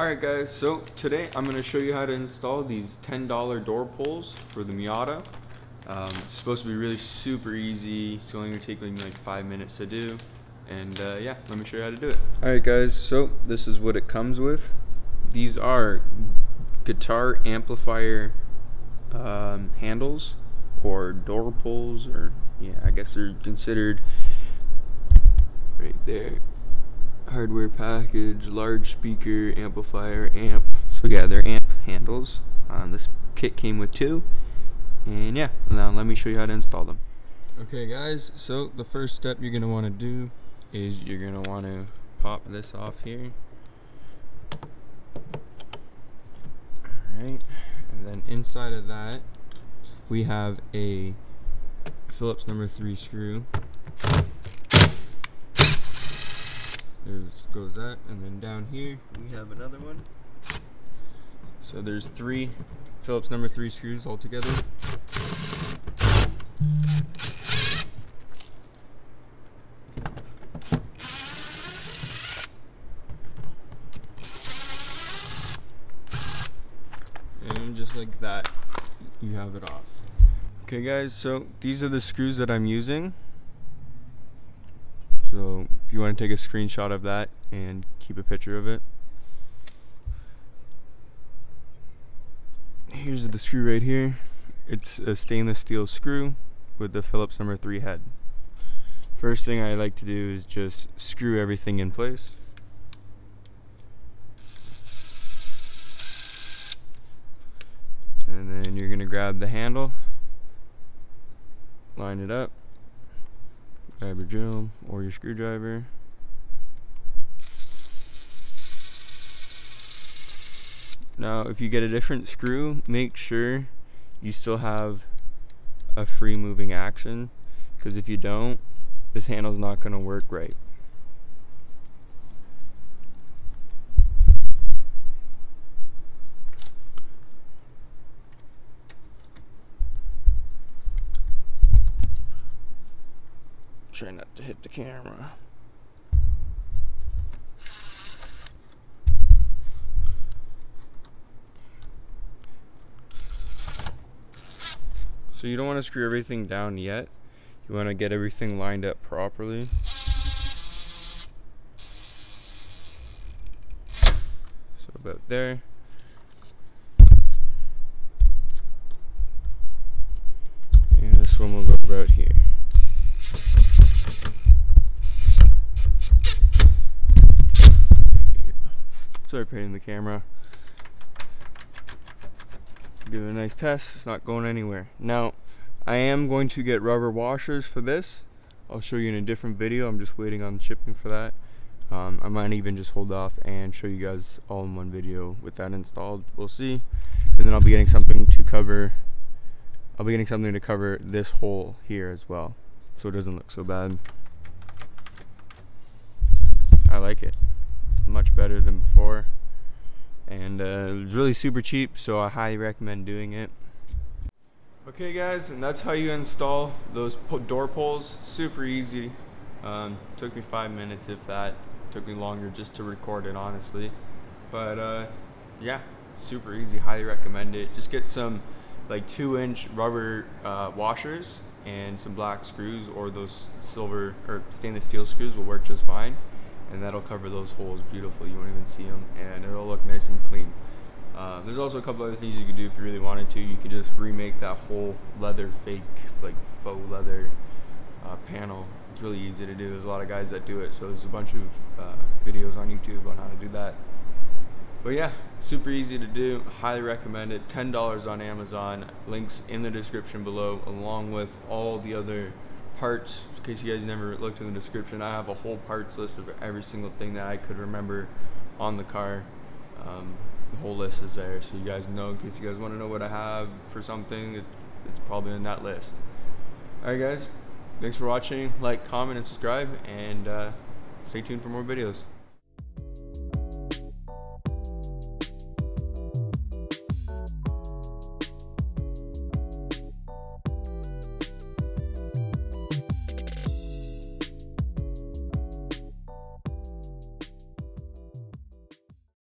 Alright guys, so today I'm going to show you how to install these $10 door pulls for the Miata. It's supposed to be really super easy. It's only going to take me like 5 minutes to do. And yeah, let me show you how to do it. Alright guys, so this is what it comes with. These are guitar amplifier handles or door pulls, or yeah, I guess they're considered right there. Hardware package, large speaker, amplifier, amp. So yeah, they're amp handles. This kit came with two, and yeah, now let me show you how to install them. Okay guys, so the first step you're gonna want to do is you're gonna want to pop this off here. Alright, and then inside of that we have a Phillips #3 screw. Goes that, and then down here we have another one. So there's three Phillips #3 screws all together. And just like that, you have it off. Okay guys, so these are the screws that I'm using. So if you want to take a screenshot of that and keep a picture of it. Here's the screw right here. It's a stainless steel screw with the Phillips #3 head. First thing I like to do is just screw everything in place. And then you're going to grab the handle, line it up. Grab your drill or your screwdriver. Now if you get a different screw, make sure you still have a free moving action, because if you don't, this handle's not going to work right. Try not to hit the camera. So you don't want to screw everything down yet. You want to get everything lined up properly. So about there. And this one will go about here. Sorry for hitting the camera. Give it a nice test. It's not going anywhere. Now, I am going to get rubber washers for this. I'll show you in a different video. I'm just waiting on shipping for that. I might even just hold off and show you guys all in one video with that installed. We'll see. And then I'll be getting something to cover. I'll be getting something to cover this hole here as well, so it doesn't look so bad. I like it. Much better than before, and it was really super cheap, so I highly recommend doing it. Okay guys, and that's how you install those door pulls. Super easy. Took me 5 minutes, if that. Took me longer just to record it, honestly, but yeah, super easy. Highly recommend it. Just get some like 2-inch rubber washers and some black screws, or those silver or stainless steel screws will work just fine. And that'll cover those holes beautifully. You won't even see them, and it'll look nice and clean. There's also a couple other things you could do if you really wanted to. You could just remake that whole leather, fake, like faux leather panel. It's really easy to do. There's a lot of guys that do it, so there's a bunch of videos on YouTube on how to do that. But yeah, super easy to do. Highly recommend it. $10 on Amazon. Links in the description below, along with all the other parts. In case you guys never looked in the description, I have a whole parts list of every single thing that I could remember on the car. The whole list is there, so you guys know, in case you guys want to know what I have for something, it's probably in that list. Alright guys, thanks for watching. Like, comment, and subscribe, and stay tuned for more videos.